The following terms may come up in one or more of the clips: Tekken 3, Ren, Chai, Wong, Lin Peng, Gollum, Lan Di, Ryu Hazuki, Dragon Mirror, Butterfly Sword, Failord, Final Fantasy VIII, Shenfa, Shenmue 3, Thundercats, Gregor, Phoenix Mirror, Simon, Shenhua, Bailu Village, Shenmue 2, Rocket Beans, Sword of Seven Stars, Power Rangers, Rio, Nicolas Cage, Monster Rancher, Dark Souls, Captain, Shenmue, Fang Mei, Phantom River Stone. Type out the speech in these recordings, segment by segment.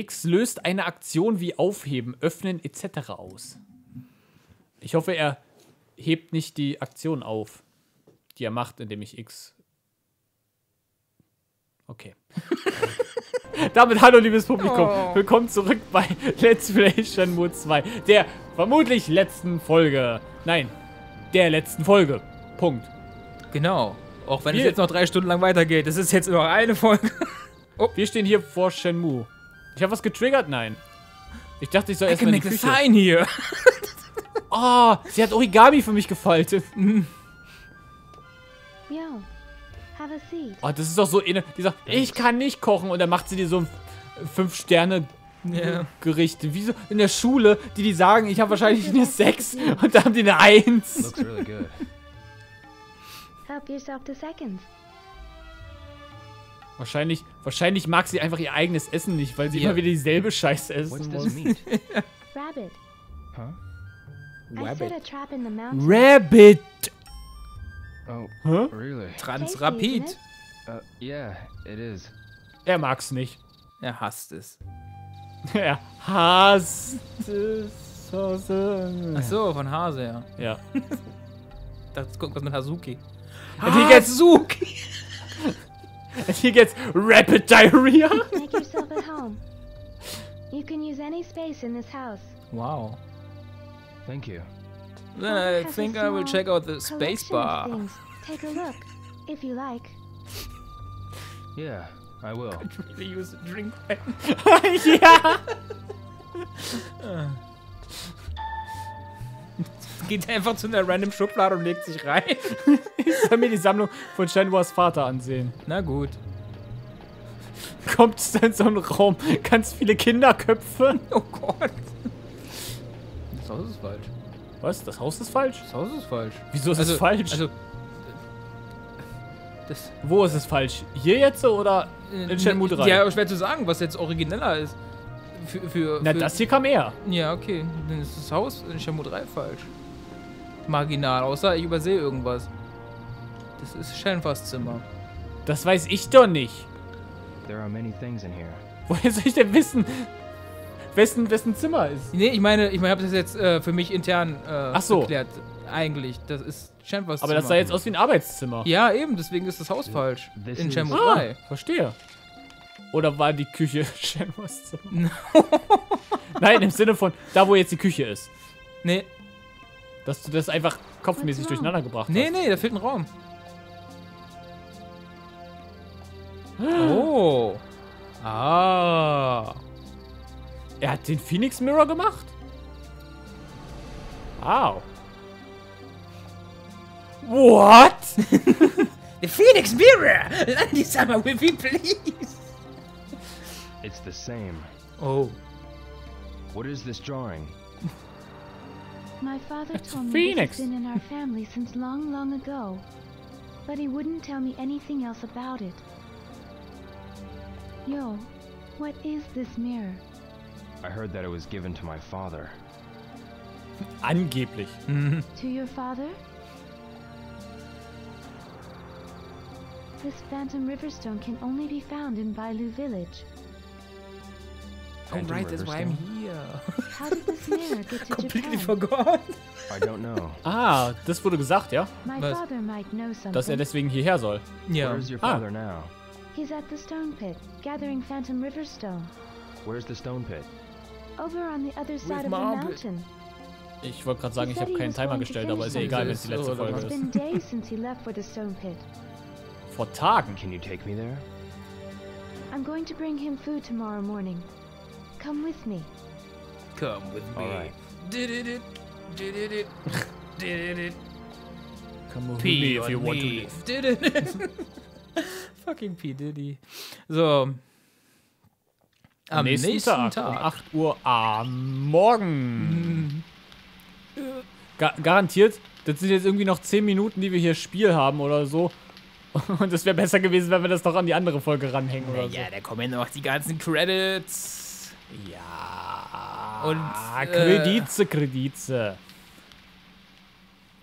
X löst eine Aktion wie Aufheben, Öffnen etc. aus. Ich hoffe, er hebt nicht die Aktion auf, die er macht, indem ich X... Okay. Damit hallo, liebes Publikum. Oh. Willkommen zurück bei Let's Play Shenmue 2. Der vermutlich letzten Folge. Nein, der letzten Folge. Punkt. Genau. Auch wenn es jetzt noch 3 Stunden lang weitergeht. Es ist jetzt nur noch eine Folge. Oh. Wir stehen hier vor Shenmue. Ich habe was getriggert, nein. Ich dachte, ich soll erstmal in die Küche. Sign hier. Oh, sie hat Origami für mich gefaltet. Ja. Oh, das ist doch so inne. Die sagt, ich kann nicht kochen. Und dann macht sie dir so ein 5-Sterne-Gericht. Wie so in der Schule, die sagen, ich habe wahrscheinlich eine 6. Und da haben die eine 1. Wahrscheinlich mag sie einfach ihr eigenes Essen nicht, weil sie immer wieder dieselbe Scheiße essen muss. Rabbit. Huh? Rabbit. Oh, huh? Really? Transrapid. Yeah, it is. Er mag's nicht. Er hasst es. Er hasst es. Ach so, von Hase, ja. Ja. Das guckt was mit Hazuki. Und hier geht's Hazuki. Und hier geht's Rapid Diarrhea. Make yourself at home. You can use any space in this house. Wow. Thank you. I think I will check out the space bar. Take a look, if you like. Yeah, I will. I could really use a drink. Ja. Geht einfach zu einer random Schublade und legt sich rein. Ich soll mir die Sammlung von Shenhuas Vater ansehen. Na gut. Kommt es in so einen Raum, ganz viele Kinderköpfe. Oh Gott. Das Haus ist falsch. Was? Das Haus ist falsch? Das Haus ist falsch. Wieso ist es falsch? Also, wo ist es falsch? Hier jetzt oder in Shenmue 3? Ja, schwer zu sagen, was jetzt origineller ist. Na, das hier kam eher. Ja, okay. Dann ist das Haus in Shenmue 3 falsch. Marginal, außer ich übersehe irgendwas. Das ist Shenfas Zimmer. Das weiß ich doch nicht. Woher soll ich denn wissen? Wessen Zimmer ist? Nee, ich meine, habe das jetzt für mich intern erklärt. Eigentlich, das ist Shenfas Zimmer. Aber das sah jetzt aus wie ein Arbeitszimmer. Ja, eben, deswegen ist das Haus falsch. In Shenmue 3. Verstehe. Oder war die Küche Shenfas Zimmer? Nein, im Sinne von da, wo jetzt die Küche ist. Nee. Dass du das einfach kopfmäßig durcheinander gebracht hast. Nee, da fehlt ein Raum. Oh. Ah. Er hat den Phoenix Mirror gemacht? Wow. What? The Phoenix Mirror! Land Di Summer with me, please! It's the same. Oh. What is this drawing? My father told me Phoenix. It's been in our family since long, long ago. But he wouldn't tell me anything else about it. Yo, what is this mirror? I heard that it was given to my father. Angeblich. To your father? This Phantom River Stone can only be found in Bailu Village. Phantom River Stone? That's why I'm here. How did this mirror get to Completely forgot. I don't know. Ah, das wurde gesagt, ja? My father might know something. Dass er deswegen hierher soll. Ja. Where is your father now? He's at the stone pit, gathering Phantom River Stone. Where's the stone pit? Over on the other side of the mountain. Ich wollte gerade sagen, ich habe keinen Timer gestellt, aber ist ja egal, wenn es die letzte Folge ist. Vor Tagen. Can you take me there? I'm going to bring him food tomorrow morning. Come with me. Come with me. Come with me if you want to live. Fucking P. Diddy. So. Am nächsten Tag. Um 8 Uhr am Morgen. Garantiert, das sind jetzt irgendwie noch 10 Minuten, die wir hier Spiel haben oder so. Und es wäre besser gewesen, wenn wir das doch an die andere Folge ranhängen oder so. Ja, da kommen noch die ganzen Credits. Ja. Und Kreditze.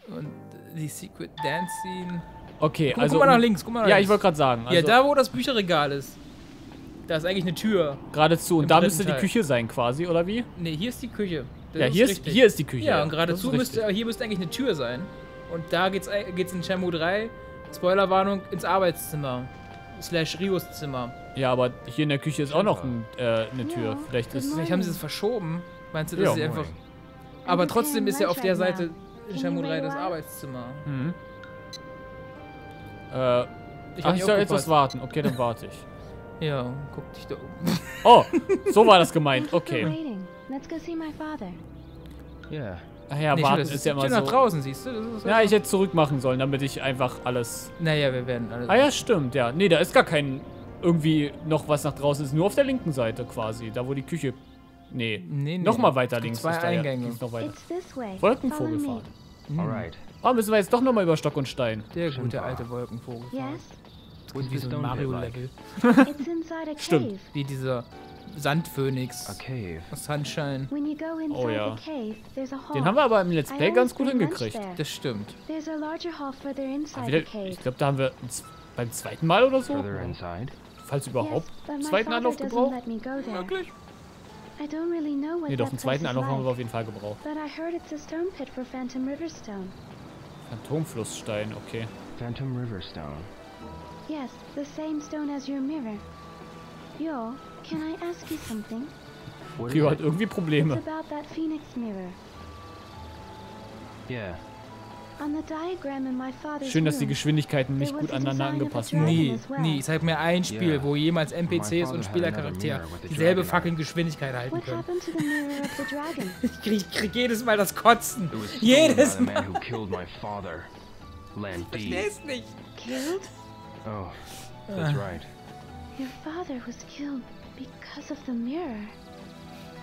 Und die Secret Dance Scene. Okay, guck mal nach links, guck mal nach links. Ja, ich wollte gerade sagen. Also, ja, da wo das Bücherregal ist. Da ist eigentlich eine Tür. Geradezu. Und da müsste die Küche sein quasi, oder wie? Ne, hier ist die Küche. Das ja, hier ist die Küche. Ja, und geradezu müsste, hier müsste eigentlich eine Tür sein. Und da geht's in Shenmue 3, Spoilerwarnung, ins Arbeitszimmer. Slash Rios Zimmer. Ja, aber hier in der Küche ist auch noch eine Tür. Ja, vielleicht ist vielleicht haben sie es verschoben. Meinst du, das ist einfach... Aber trotzdem ist ja auf der Seite in Shenmue 3 das Arbeitszimmer. Mhm. Ich soll etwas warten. Okay, dann warte ich. Ja, guck dich da oben. Oh, so war das gemeint. Okay. Ja. Ach ja, nee, warten ist ja immer so. Nach draußen, siehst du? Das ist ja, ich hätte zurück machen sollen, damit ich einfach alles... Naja, wir werden alles... Ah ja, stimmt, ja. Nee, da ist gar kein... Irgendwie noch was nach draußen ist. Nur auf der linken Seite quasi. Da, wo die Küche... Nee. Nee, nee. Nochmal weiter links. Zwei Eingänge. Noch weiter. Wolkenvogelfahrt. Alright. Oh, müssen wir jetzt doch nochmal über Stock und Stein. Der gute alte Wolkenvogelfahrt. Yes. Und wie so ein Mario-Level. Stimmt. Wie dieser Sandphönix. Okay. Sunshine. Oh ja. Den haben wir aber im Let's Play ganz gut hingekriegt. Das stimmt. Ich glaube, da haben wir beim zweiten Mal oder so. Falls überhaupt. Zweiten Anlauf gebraucht. Wirklich? Nee, doch, einen zweiten Anlauf haben wir auf jeden Fall gebraucht. Phantomflussstein, okay. Phantom River Stone. Yes, the same stone as your mirror. Yo, can I ask you something? Rio hat irgendwie Probleme. It's about that Phoenix Mirror. Yeah. On the diagram in my father's Schön, dass die Geschwindigkeiten nicht gut aneinander angepasst wurden. Nie. Zeig mir ein Spiel, wo jemals NPCs und Spielercharaktere dieselbe fucking Geschwindigkeit halten können. Ich krieg jedes Mal das Kotzen. Jedes Mal. Ich versteh's nicht. Killed? Oh, that's right. Your father was killed because of the mirror.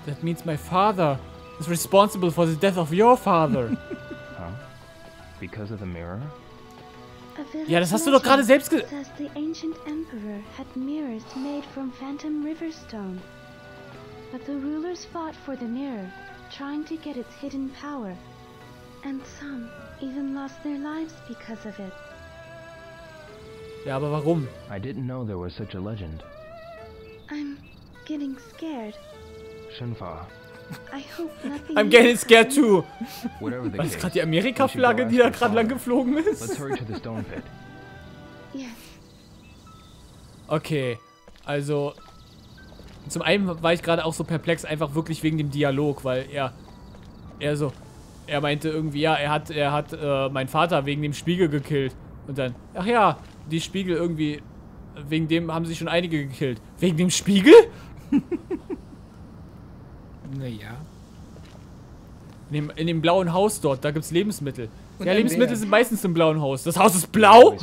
That means my father is responsible for the death of your father. Huh? Because of the mirror? Ja, das hast du doch gerade selbst gesagt. The ancient emperor had mirrors made from Phantom River Stone. But the rulers fought for the mirror, trying to get its hidden power. And some even lost their lives because of it. Ja, aber warum? I didn't know there was such a legend. I'm getting scared. Shenfa. I hope nothing. I'm getting scared too. Was ist gerade die Amerika-Flagge, die da gerade lang geflogen ist? Let's hurry to the stone pit. Yes. Okay, also zum einen war ich gerade auch so perplex, einfach wirklich wegen dem Dialog, weil er meinte irgendwie, ja, er hat meinen Vater wegen dem Spiegel gekillt und dann, ach ja. Die Spiegel irgendwie, wegen dem haben sich schon einige gekillt. Wegen dem Spiegel? Naja. In dem blauen Haus dort, da gibt's Lebensmittel. Und ja, Lebensmittel sind meistens im blauen Haus. Das Haus ist blau?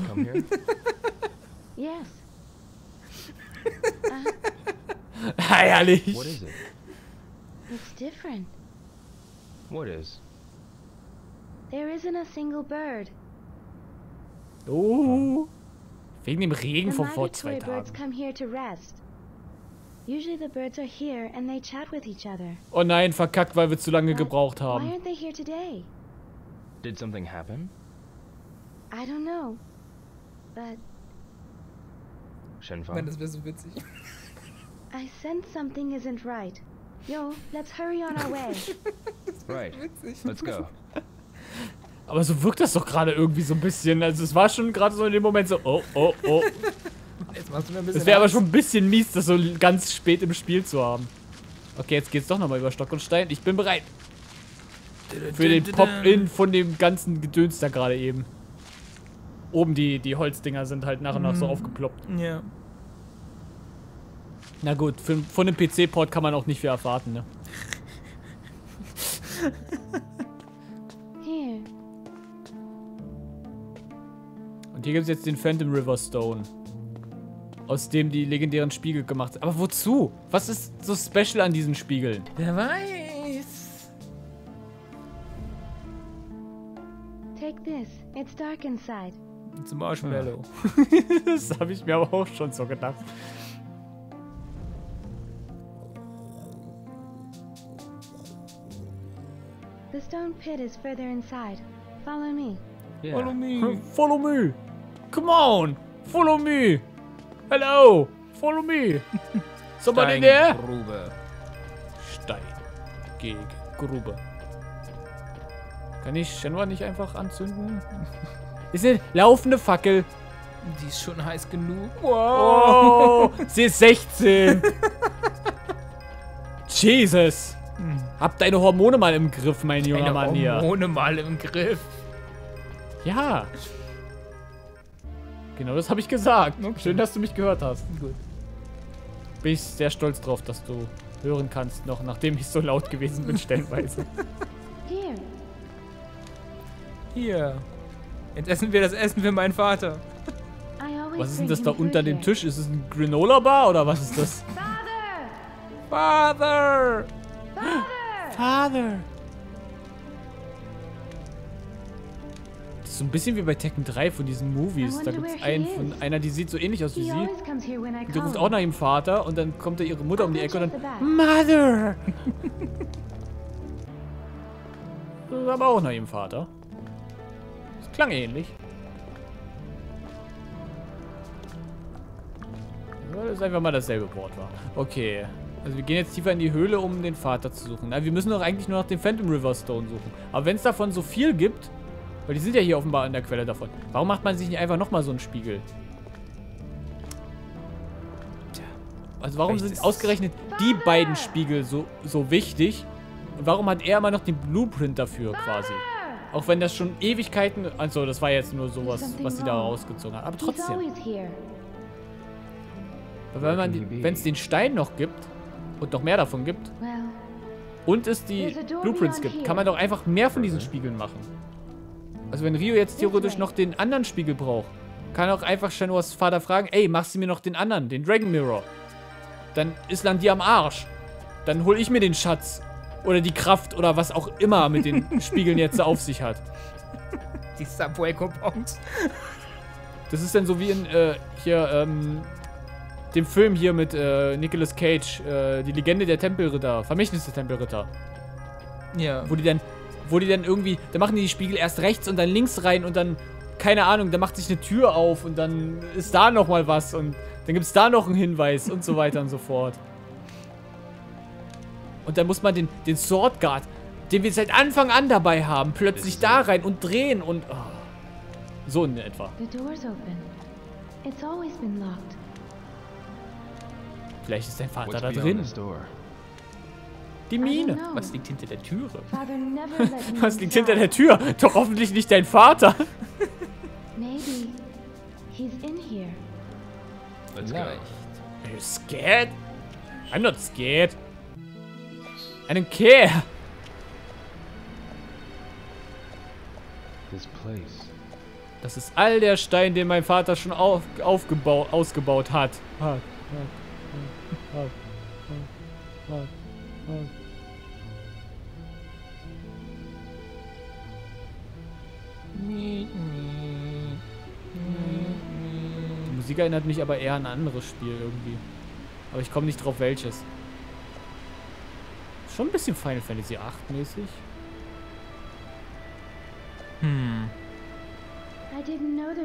Herrlich. What is it? It's different. What is? There isn't a single bird. Oh. Wegen dem Regen von vor 2 Tagen. Oh nein, verkackt, weil wir zu lange gebraucht haben. Shenfa. Das wäre so witzig. I sense something isn't right. Yo, let's hurry on our way. Right. Let's go. Aber so wirkt das doch gerade irgendwie so ein bisschen. Also es war schon gerade so in dem Moment so, oh. Jetzt machst du mir ein bisschen. Es wäre aber schon ein bisschen mies, das so ganz spät im Spiel zu haben. Okay, jetzt geht's doch nochmal über Stock und Stein. Ich bin bereit. Für den Pop-In von dem ganzen Gedöns da gerade eben. Oben die Holzdinger sind halt nach und nach so aufgeploppt. Ja. Na gut, von dem PC-Port kann man auch nicht viel erwarten, ne? Und hier gibt es jetzt den Phantom River Stone, aus dem die legendären Spiegel gemacht sind. Aber wozu? Was ist so special an diesen Spiegeln? Wer weiß. Take this. It's dark inside. It's a marshmallow. Das habe ich mir aber auch schon so gedacht. The stone pit is further inside. Follow me. Yeah. Follow me. Follow me. Come on. Follow me. Hello. Follow me. Somebody there? Grube. Stein gegen Grube. Kann ich Shenhua nicht einfach anzünden? Ist eine laufende Fackel. Die ist schon heiß genug. Wow. Oh, sie ist 16. Jesus. Hab deine Hormone mal im Griff, mein junger Mann hier. Hormone mal im Griff. Ja. Genau, das habe ich gesagt. Okay. Schön, dass du mich gehört hast. Gut. Bin ich sehr stolz drauf, dass du hören kannst noch, nachdem ich so laut gewesen bin, stellenweise. Hier. Hier. Jetzt essen wir das Essen für meinen Vater. Was ist denn das da unter dem Tisch? Ist es ein Granola-Bar oder was ist das? Father! Father! Father! Das ist so ein bisschen wie bei Tekken 3 von diesen Movies. Da gibt es einen von einer, die sieht so ähnlich aus wie sie. Die ruft auch nach ihrem Vater und dann kommt da ihre Mutter um die Ecke und dann... Mother! Das ist aber auch nach ihrem Vater. Das klang ähnlich. Das ist einfach mal dasselbe Wort war. Okay. Also wir gehen jetzt tiefer in die Höhle, um den Vater zu suchen. Na, wir müssen doch eigentlich nur nach dem Phantom River Stone suchen. Aber wenn es davon so viel gibt... Weil die sind ja hier offenbar an der Quelle davon. Warum macht man sich nicht einfach nochmal so einen Spiegel? Tja. Also warum sind ausgerechnet die beiden Spiegel so wichtig? Und warum hat er immer noch den Blueprint dafür quasi? Auch wenn das schon Ewigkeiten... Also das war jetzt nur sowas, was sie da rausgezogen hat. Aber trotzdem... Wenn es den Stein noch gibt und noch mehr davon gibt und es die Blueprints gibt, kann man doch einfach mehr von diesen Spiegeln machen. Also wenn Rio jetzt theoretisch noch den anderen Spiegel braucht, kann auch einfach Shenhuas Vater fragen, ey, machst du mir noch den anderen, den Dragon Mirror? Dann ist Lan Di am Arsch. Dann hol ich mir den Schatz oder die Kraft oder was auch immer mit den Spiegeln jetzt auf sich hat. Die Subway-Coupons. Das ist dann so wie in, dem Film hier mit Nicolas Cage, die Legende der Tempelritter, Vermächtnis der Tempelritter. Ja. Wo die dann irgendwie, da machen die Spiegel erst rechts und dann links rein und dann, keine Ahnung, da macht sich eine Tür auf und dann ist da nochmal was und dann gibt es da noch einen Hinweis und so weiter und so fort. Und dann muss man den Sword Guard, den wir seit Anfang an dabei haben, plötzlich da rein und drehen und... Oh. So in etwa. Vielleicht ist dein Vater da drin. Die Mine. Was liegt hinter der Türe? Was liegt hinter der Tür? Doch hoffentlich nicht dein Vater. Are you scared? I'm not scared. I don't care. Das ist all der Stein, den mein Vater schon ausgebaut hat. Die Musik erinnert mich aber eher an ein anderes Spiel irgendwie. Aber ich komme nicht drauf, welches. Schon ein bisschen Final Fantasy VIII mäßig.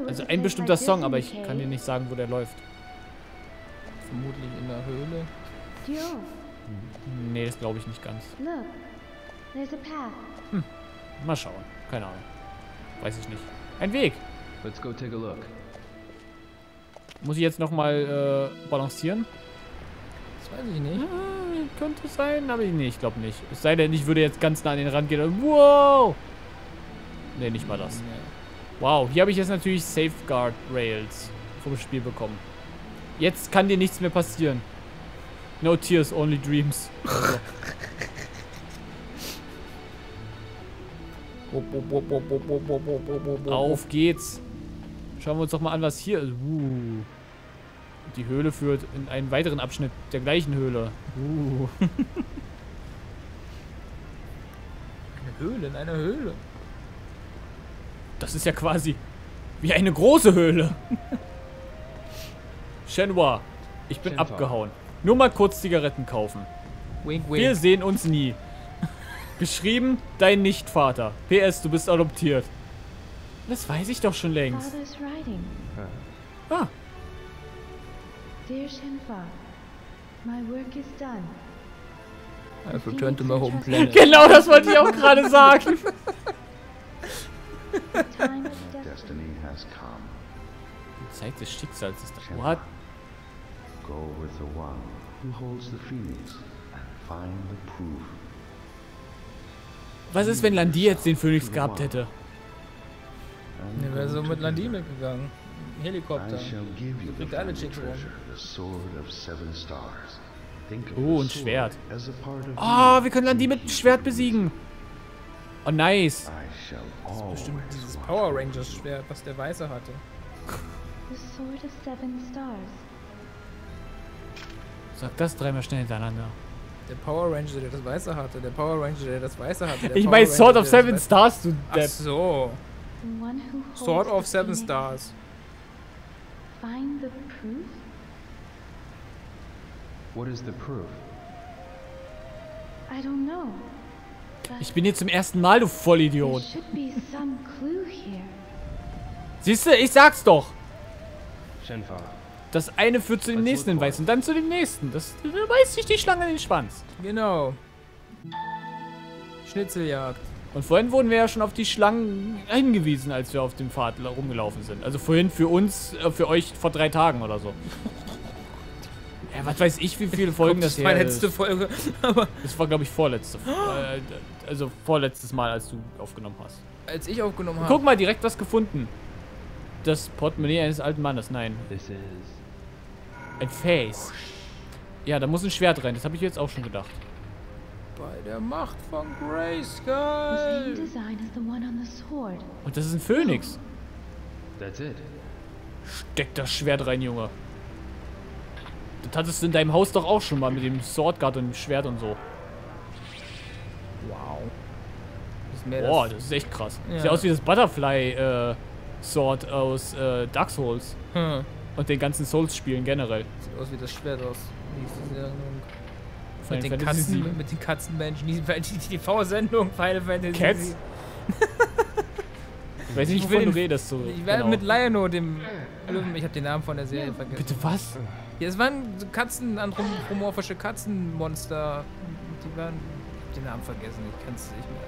Also ein bestimmter Song, aber ich kann dir nicht sagen, wo der läuft. Vermutlich in der Höhle. Nee, das glaube ich nicht ganz. Mal schauen. Keine Ahnung. Weiß ich nicht. Ein Weg! Let's go take a look. Muss ich jetzt nochmal balancieren? Das weiß ich nicht. Ah, könnte sein, aber nee, ich glaube nicht. Es sei denn, ich würde jetzt ganz nah an den Rand gehen und wow! Nee, nicht mal das. Nee. Wow, hier habe ich jetzt natürlich Safeguard Rails vom Spiel bekommen. Jetzt kann dir nichts mehr passieren. No tears, only dreams. Also. Auf geht's. Schauen wir uns doch mal an, was hier ist. Die Höhle führt in einen weiteren Abschnitt der gleichen Höhle. Eine Höhle in einer Höhle. Das ist ja quasi wie eine große Höhle. Shenhua, ich bin abgehauen. Nur mal kurz Zigaretten kaufen. Wink, wink. Wir sehen uns nie. Geschrieben, dein Nichtvater. PS, du bist adoptiert. Das weiß ich doch schon längst. Ah. My work is done. I've returned to my home planet. Genau, das wollte ich auch gerade sagen. Destiny has come. Die Zeit des Schicksals ist da. What? Go with the one who holds the Phoenix and find the proof. Was ist, wenn Lan Di jetzt den Phoenix gehabt hätte? Der wäre so mit Lan Di mitgegangen. Helikopter. Kriegt alle Chicks rum. Oh, ein Schwert. Oh, wir können Lan Di mit dem Schwert besiegen. Oh, nice. Das ist bestimmt dieses Power Rangers Schwert, was der Weiße hatte. Sag das dreimal schnell hintereinander. Der Power Ranger, der das Weiße hatte. Der Power Ranger, der das Weiße hatte. Ich meine Sword of Seven Stars, du Depp. Ach so. Sword of Seven Stars. Find the proof? What is the proof? I don't know. Ich bin hier zum ersten Mal, du Vollidiot. Siehst du, ich sag's doch. Shenfa. Das eine führt zu dem nächsten Hinweis und dann zu dem nächsten. Da beißt sich die Schlange in den Schwanz. Genau. Schnitzeljagd. Und vorhin wurden wir ja schon auf die Schlangen hingewiesen, als wir auf dem Pfad rumgelaufen sind. Also vorhin für uns, für euch vor 3 Tagen oder so. Ja, was weiß ich, wie viele Folgen das her ist. Das war letzte Folge. Aber das war, glaube ich, vorletzte. Also vorletztes Mal, als du aufgenommen hast. Als ich aufgenommen habe. Guck mal, direkt was gefunden. Das Portemonnaie eines alten Mannes. Nein. This is ein Face. Ja, da muss ein Schwert rein. Das habe ich jetzt auch schon gedacht. Bei der Macht von Grayskull. Und das ist ein Phönix. That's it. Steck das Schwert rein, Junge. Das hattest du in deinem Haus doch auch schon mal mit dem Swordguard und dem Schwert und so. Wow. Boah, das ist echt krass. Ja. Sieht aus wie das Butterfly Sword aus Dark Souls. Hm. Und den ganzen Souls-Spielen generell. Sieht aus wie das Schwert aus. Mit den Katzenmenschen, die TV-Sendung Final Fantasy. Cats? Ich weiß nicht, wovon du redest. So. Ich werde mit Lionel, dem Löwen, ich habe den Namen von der Serie vergessen. Bitte was? Ja, es waren Katzen, anthropomorphische Katzenmonster. Die waren, ich hab den Namen vergessen, ich kann es nicht mehr.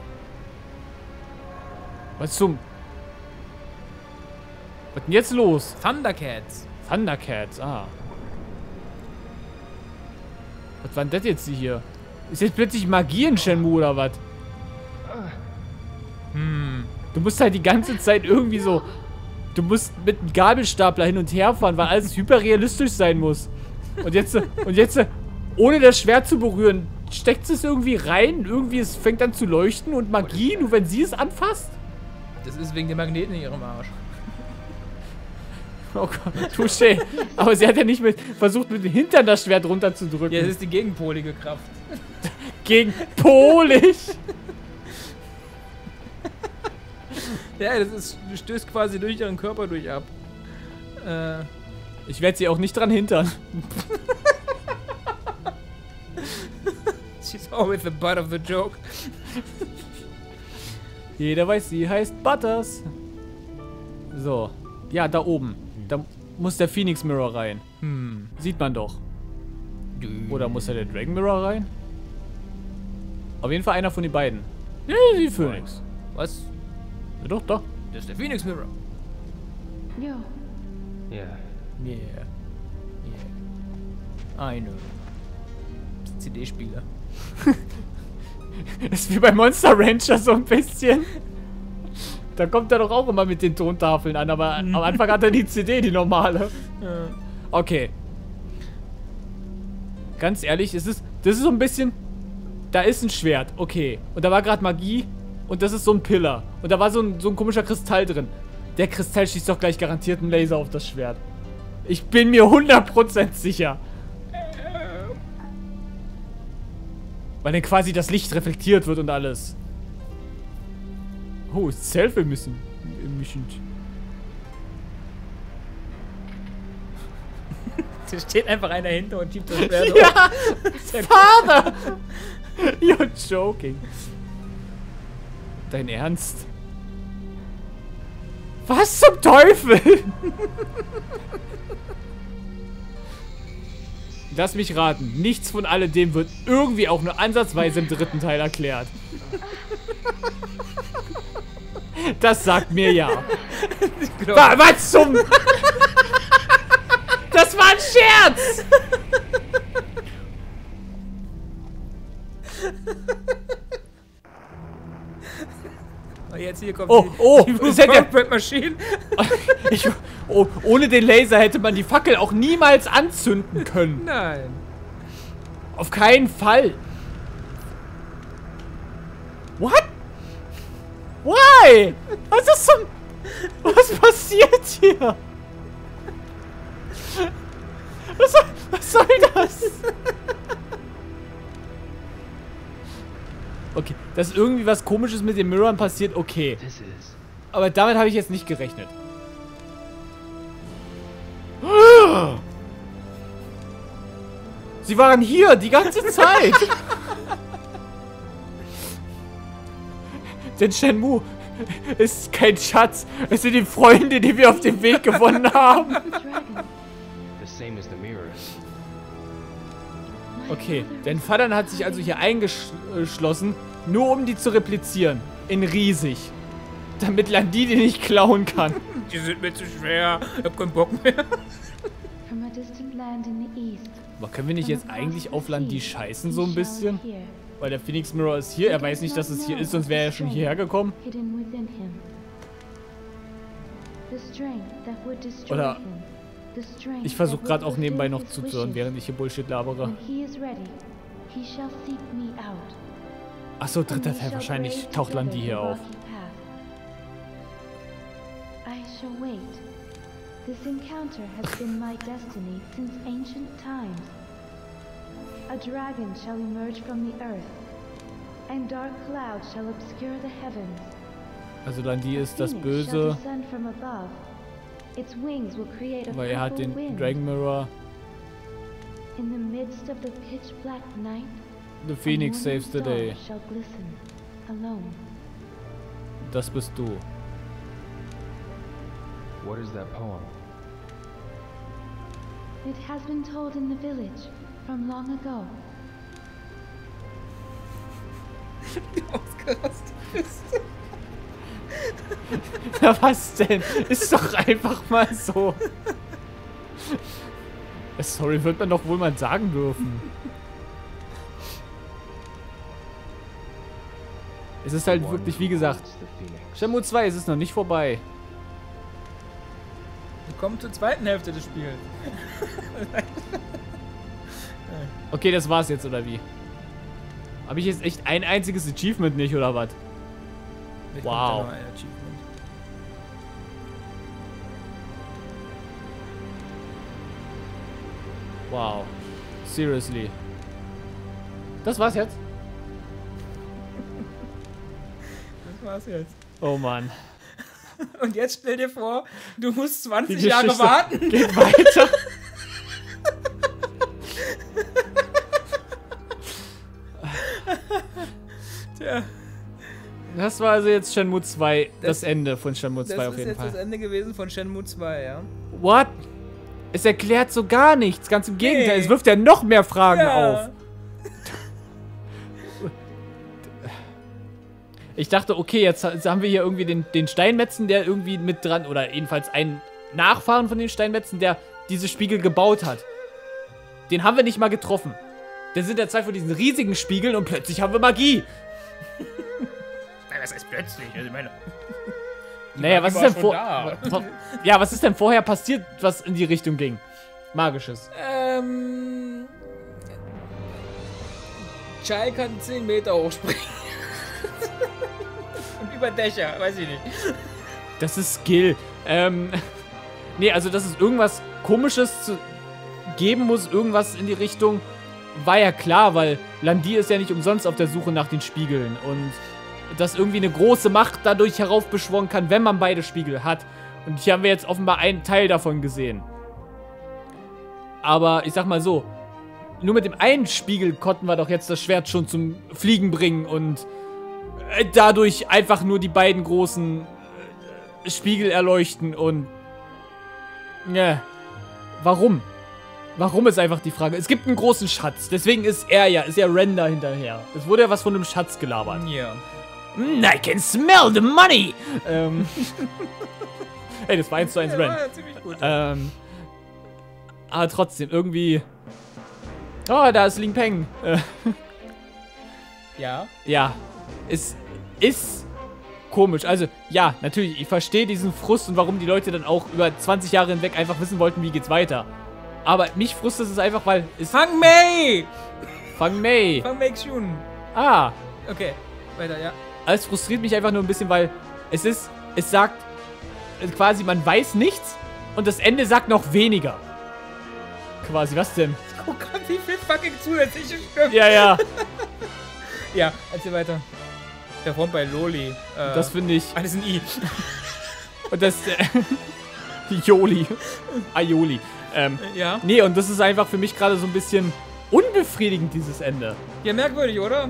Was zum? Was denn jetzt los? Thundercats. Thundercats, ah. Was war denn das jetzt hier? Ist jetzt plötzlich Magie in Shenmue oder was? Hm. Du musst halt die ganze Zeit irgendwie so... Du musst mit einem Gabelstapler hin und her fahren, weil alles hyperrealistisch sein muss. Und jetzt, ohne das Schwert zu berühren, steckt es irgendwie rein, irgendwie es fängt an zu leuchten und Magie, nur wenn sie es anfasst. Das ist wegen dem Magneten in ihrem Arsch. Oh Gott, touché. Aber sie hat ja nicht versucht, mit dem Hintern das Schwert runterzudrücken. Ja, das ist die gegenpolige Kraft. Gegenpolig? Ja, das ist, du stößt quasi durch ihren Körper durch ab. Ich werde sie auch nicht dran hindern. She's always the butt of the joke. Jeder weiß, sie heißt Butters. So. Ja, da oben. Da muss der Phoenix Mirror rein. Hm. Sieht man doch. Oder muss da der Dragon Mirror rein? Auf jeden Fall einer von den beiden. Nee, die Phoenix. Was? Ja, doch, doch. Das ist der Phoenix Mirror. Ja. Ja. Ja. Ja. Eine. CD-Spieler. Das ist wie bei Monster Rancher so ein bisschen. Da kommt er doch auch immer mit den Tontafeln an, aber am Anfang hat er die CD, die normale. Ja. Okay. Ganz ehrlich, das ist so ein bisschen... Da ist ein Schwert, okay. Und da war gerade Magie. Und das ist so ein Pillar. Und da war so ein komischer Kristall drin. Der Kristall schießt doch gleich garantiert einen Laser auf das Schwert. Ich bin mir 100% sicher. Weil dann quasi das Licht reflektiert wird und alles. Oh, ist self-emission. Da steht einfach einer hinter und schiebt das Schwert auf. Ja, Father! You're joking. Dein Ernst? Was zum Teufel? Lass mich raten, nichts von alledem wird irgendwie auch nur ansatzweise im dritten Teil erklärt. Das sagt mir ja. Was zum... Das war ein Scherz! Jetzt hier kommt die Maschine. Ohne den Laser hätte man die Fackel auch niemals anzünden können. Nein. Auf keinen Fall. What? Why? Was ist so? Was passiert hier? Was soll das? Okay, dass irgendwie was Komisches mit den Mirrorn passiert, okay. Aber damit habe ich jetzt nicht gerechnet. Sie waren hier die ganze Zeit. Denn Shenmue ist kein Schatz. Es sind die Freunde, die wir auf dem Weg gewonnen haben. Okay, denn Fadern hat sich also hier eingeschlossen, nur um die zu replizieren. In riesig. Damit Lan Di die nicht klauen kann. Die sind mir zu schwer. Ich hab keinen Bock mehr. Aber können wir nicht jetzt eigentlich auf Lan Di scheißen so ein bisschen? Weil der Phoenix Mirror ist hier. Er weiß nicht, dass es hier ist, sonst wäre er schon hierher gekommen. Oder... Ich versuche gerade auch nebenbei noch zuzuhören, während ich hier Bullshit labere. Achso, dritter Teil. Wahrscheinlich taucht Lan Di hier auf. Also Lan Di ist das Böse. Weil er hat den Dragon Mirror. The Phoenix saves the day. Das bist du. What is that poem? It has been told in the village from long ago. Ausgerastet ist. Na was denn? Ist doch einfach mal so. Sorry, wird man doch wohl mal sagen dürfen. Es ist halt wirklich, wie gesagt, Shenmue 2, es ist noch nicht vorbei. Wir kommen zur zweiten Hälfte des Spiels. Okay, das war's jetzt, oder wie? Habe ich jetzt echt ein einziges Achievement nicht, oder was? Wow. Wow. Seriously. Das war's jetzt? Das war's jetzt. Oh Mann. Und jetzt stell dir vor, du musst 20 Jahre warten. Geht weiter. Tja. Das war also jetzt Shenmue 2, das Ende von Shenmue 2 auf jeden Fall. Das ist jetzt das Ende gewesen von Shenmue 2, ja. What? Es erklärt so gar nichts, ganz im Gegenteil, es wirft ja noch mehr Fragen auf. Ich dachte, okay, jetzt haben wir hier irgendwie den Steinmetzen, der irgendwie mit dran, oder jedenfalls einen Nachfahren von dem Steinmetzen, der diese Spiegel gebaut hat. Den haben wir nicht mal getroffen. Dann sind ja zwei von diesen riesigen Spiegeln und plötzlich haben wir Magie. Das heißt plötzlich, also ich meine... Naja, was ist denn was ist denn vorher passiert, was in die Richtung ging? Magisches. Chai kann 10 Meter hochspringen. Und über Dächer, weiß ich nicht. Das ist Skill. Nee, also dass es irgendwas Komisches zu geben muss, irgendwas in die Richtung, war ja klar, weil Lan Di ist ja nicht umsonst auf der Suche nach den Spiegeln und... dass irgendwie eine große Macht dadurch heraufbeschworen kann, wenn man beide Spiegel hat. Und hier haben wir jetzt offenbar einen Teil davon gesehen. Aber ich sag mal so, nur mit dem einen Spiegel konnten wir doch jetzt das Schwert schon zum Fliegen bringen und dadurch einfach nur die beiden großen Spiegel erleuchten und... Warum? Warum ist einfach die Frage? Es gibt einen großen Schatz. Deswegen ist ja Ren da hinterher. Es wurde ja was von einem Schatz gelabert. Ja. Yeah. I can smell the money! Ey, das war 1:1 Ren. Ja, ziemlich gut. Aber trotzdem, irgendwie... Oh, da ist Lin Peng. Ja. Ja. Es ist komisch. Also, ja, natürlich, ich verstehe diesen Frust und warum die Leute dann auch über 20 Jahre hinweg einfach wissen wollten, wie geht's weiter. Aber mich frustet es einfach, weil es... Fang Mei! Fang Mei! Fang Mei Xun! Ah! Okay, weiter, ja. Es frustriert mich einfach nur ein bisschen, weil es ist... Es sagt quasi, man weiß nichts und das Ende sagt noch weniger. Quasi, was denn? Oh Gott, wie viel fucking zusätzliche Stimmen. Ja, ja. Ja, erzähl weiter. Der Freund bei Loli. Das finde ich... Alles ein I. Und das... Joli. Aioli. Ja. Nee, und das ist einfach für mich gerade so ein bisschen unbefriedigend, dieses Ende. Ja, merkwürdig, oder?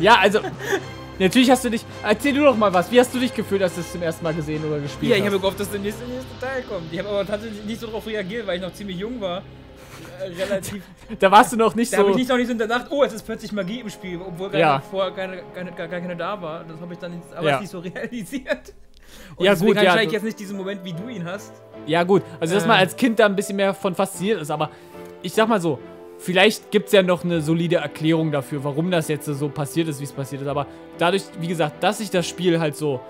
Ja, also... Natürlich hast du dich... Erzähl du doch mal was. Wie hast du dich gefühlt, als du es zum ersten Mal gesehen oder gespielt hast? Ja, ich habe gehofft, dass der nächste Teil kommt. Ich habe aber tatsächlich nicht so drauf reagiert, weil ich noch ziemlich jung war. Relativ... Da warst du noch nicht so... Da habe ich noch nicht so in der Nacht, oh, es ist plötzlich Magie im Spiel, obwohl ja vorher gar keine da war. Das habe ich dann nicht, aber ja, nicht so realisiert. Und ja, deswegen gut, ja, ich jetzt nicht diesen Moment, wie du ihn hast. Ja gut, also dass man als Kind da ein bisschen mehr von fasziniert ist, aber ich sag mal so, vielleicht gibt es ja noch eine solide Erklärung dafür, warum das jetzt so passiert ist, wie es passiert ist, aber dadurch, wie gesagt, dass sich das Spiel halt so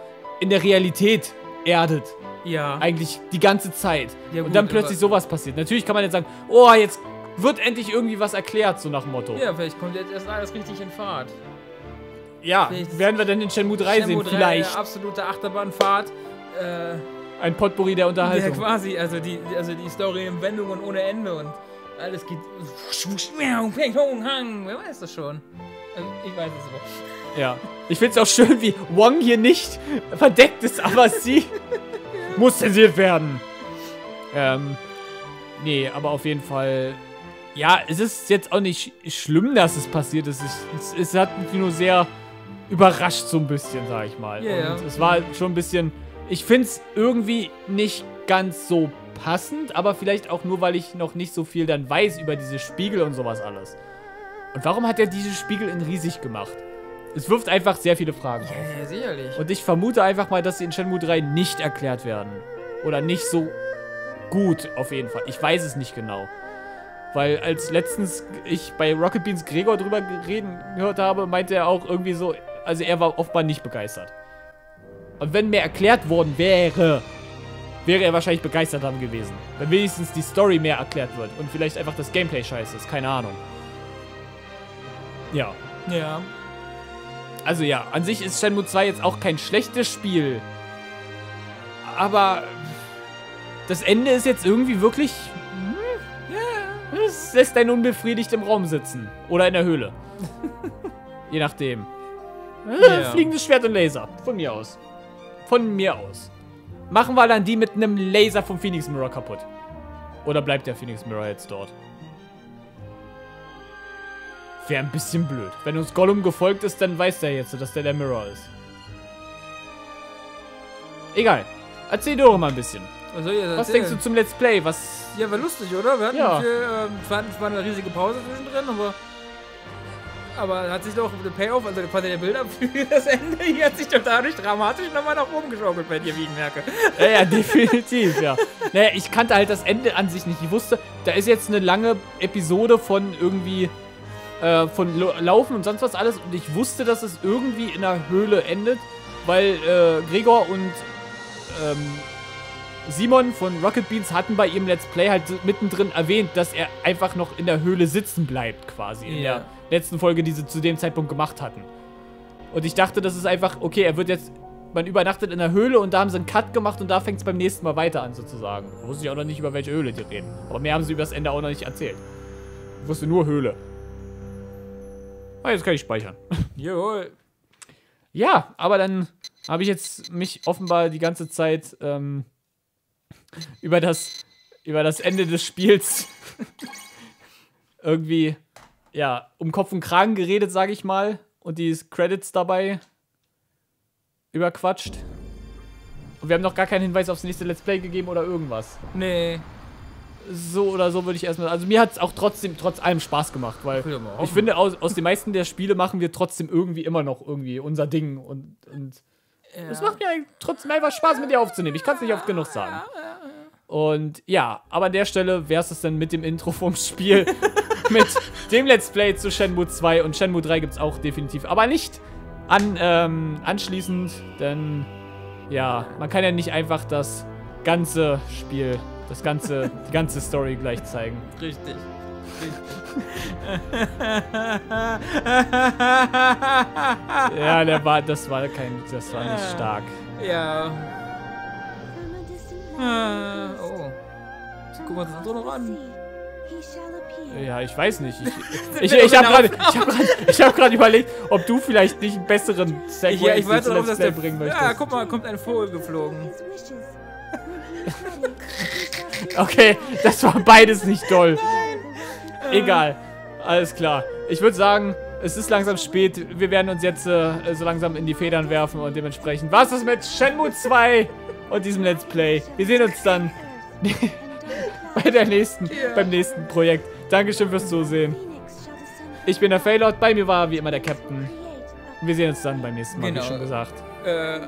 in der Realität erdet. Ja. Eigentlich die ganze Zeit. Ja, gut, und dann plötzlich sowas passiert. Natürlich kann man jetzt sagen, oh, jetzt wird endlich irgendwie was erklärt, so nach dem Motto. Ja, vielleicht kommt jetzt erst alles richtig in Fahrt. Ja, werden wir dann in Shenmue 3 sehen, vielleicht. Eine absolute Achterbahnfahrt. Ein Potpourri der Unterhaltung. Ja, quasi. Also die Story in Wendungen ohne Ende und alles geht... Wer weiß das schon? Ich weiß es aber. Ja. Ich finde es auch schön, wie Wong hier nicht verdeckt ist, aber sie... muss zensiert werden. Nee, aber auf jeden Fall... Ja, es ist jetzt auch nicht schlimm, dass es passiert ist. Es hat mich nur sehr überrascht so ein bisschen, sag ich mal. Yeah. Und es war schon ein bisschen... Ich find's irgendwie nicht ganz so passend, aber vielleicht auch nur, weil ich noch nicht so viel dann weiß über diese Spiegel und sowas alles. Und warum hat er diese Spiegel in riesig gemacht? Es wirft einfach sehr viele Fragen auf. Ja, sicherlich. Und ich vermute einfach mal, dass sie in Shenmue 3 nicht erklärt werden. Oder nicht so gut, auf jeden Fall. Ich weiß es nicht genau. Weil als letztens ich bei Rocket Beans Gregor drüber reden gehört habe, meinte er auch irgendwie so, also er war offenbar nicht begeistert. Und wenn mehr erklärt worden wäre, wäre er wahrscheinlich begeistert haben gewesen. Wenn wenigstens die Story mehr erklärt wird und vielleicht einfach das Gameplay scheiße ist, keine Ahnung. Ja. Ja. Also ja, an sich ist Shenmue 2 jetzt auch kein schlechtes Spiel. Aber das Ende ist jetzt irgendwie wirklich... Ja, es lässt einen unbefriedigt im Raum sitzen. Oder in der Höhle. Je nachdem. Ja. Fliegendes Schwert und Laser. Von mir aus. Von mir aus. Machen wir dann die mit einem Laser vom Phoenix Mirror kaputt. Oder bleibt der Phoenix Mirror jetzt dort? Wäre ein bisschen blöd. Wenn uns Gollum gefolgt ist, dann weiß der jetzt, dass der der Mirror ist. Egal. Erzähl doch mal ein bisschen. Was denkst du zum Let's Play? Was? Ja, war lustig, oder? Wir hatten ja es war eine riesige Pause zwischendrin, aber hat sich doch der Payoff, also der Bilder für das Ende, hier hat sich doch dadurch dramatisch nochmal nach oben geschaukelt, wenn ihr wie ich merke. Ja, ja, definitiv, ja. Naja, ich kannte halt das Ende an sich nicht. Ich wusste, da ist jetzt eine lange Episode von irgendwie... von Laufen und sonst was alles und ich wusste, dass es irgendwie in einer Höhle endet, weil Gregor und Simon von Rocket Beans hatten bei ihrem Let's Play halt mittendrin erwähnt, dass er einfach noch in der Höhle sitzen bleibt quasi, in der letzten Folge, die sie zu dem Zeitpunkt gemacht hatten. Und ich dachte, das ist einfach, okay, er wird jetzt, man übernachtet in der Höhle und da haben sie einen Cut gemacht und da fängt es beim nächsten Mal weiter an sozusagen. Da wusste ich auch noch nicht, über welche Höhle die reden, aber mehr haben sie über das Ende auch noch nicht erzählt. Ich wusste nur Höhle. Ah, jetzt kann ich speichern. Jawohl. Ja, aber dann habe ich jetzt mich offenbar die ganze Zeit über das Ende des Spiels irgendwie, ja, um Kopf und Kragen geredet, sage ich mal. Und die Credits dabei überquatscht. Und wir haben noch gar keinen Hinweis aufs nächste Let's Play gegeben oder irgendwas. Nee. so oder so würde ich erstmal. Also mir hat es auch trotzdem, trotz allem Spaß gemacht, weil ich finde, aus den meisten der Spiele machen wir trotzdem irgendwie immer noch irgendwie unser Ding und ja. Es macht mir trotzdem einfach Spaß, mit dir aufzunehmen. Ich kann es nicht oft genug sagen. Und ja, aber an der Stelle wäre es dann mit dem Intro vom Spiel, mit dem Let's Play zu Shenmue 2 und Shenmue 3 gibt es auch definitiv. Aber nicht anschließend, denn ja, man kann ja nicht einfach das ganze Spiel, die ganze Story gleich zeigen. Richtig. Ja, das war nicht stark. Ja. Oh. Guck mal das so noch an. Ja, ich weiß nicht. Ich hab gerade überlegt, ob du vielleicht nicht einen besseren Segway bringen möchtest. Ja, guck mal, kommt ein Vogel geflogen. Okay, das war beides nicht toll. Egal, alles klar. Ich würde sagen, es ist langsam spät. Wir werden uns jetzt so langsam in die Federn werfen und dementsprechend war's das mit Shenmue 2 und diesem Let's Play. Wir sehen uns dann beim nächsten Projekt. Dankeschön fürs Zusehen. Ich bin der Failord, bei mir war wie immer der Captain. Wir sehen uns dann beim nächsten Mal, wie schon gesagt.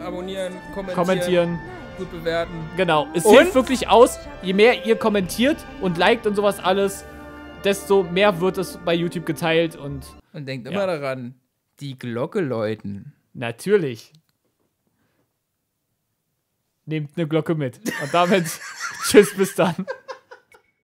Abonnieren, kommentieren. Gut bewerten. Genau, es hilft wirklich aus, je mehr ihr kommentiert und liked und sowas alles, desto mehr wird es bei YouTube geteilt und denkt immer daran, die Glocke läuten. Natürlich. Nehmt eine Glocke mit. Und damit tschüss, bis dann.